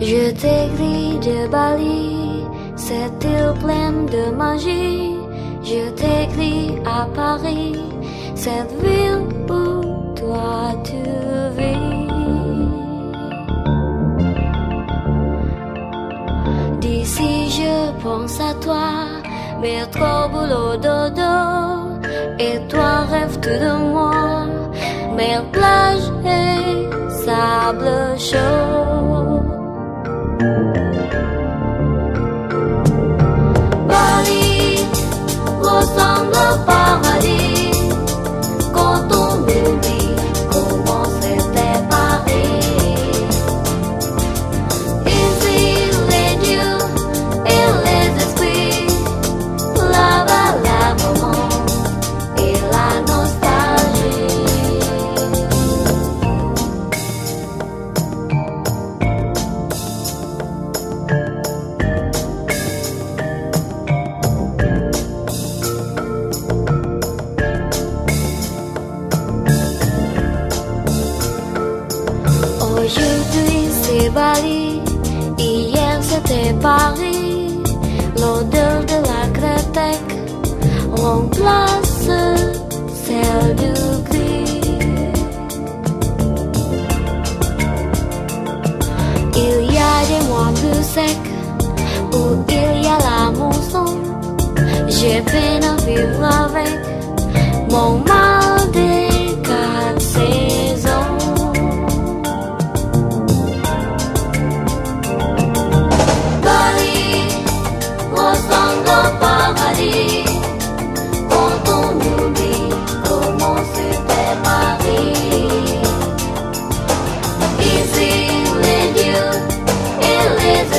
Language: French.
Je t'écris de Bali, cette île pleine de magie. Je t'écris à Paris, cette ville où toi tu vis. D'ici je pense à toi, métro, boulot, dodo. Et toi rêves tout de moi, mer, plage et sable chaud. Bali ressemble au paradis quand on oublie comment c'était Paris. Ici les dieux et les esprits, là-bas la romance et la Bali, hier c'était Paris, l'odeur de la crêtec remplace celle du gris. Il y a des mois plus secs où il y a la mousson. J'ai peine à vivre avec mon mal des 4 saisons. Paradis, quand on oublie comment c'était Paris. Ici les dieux et les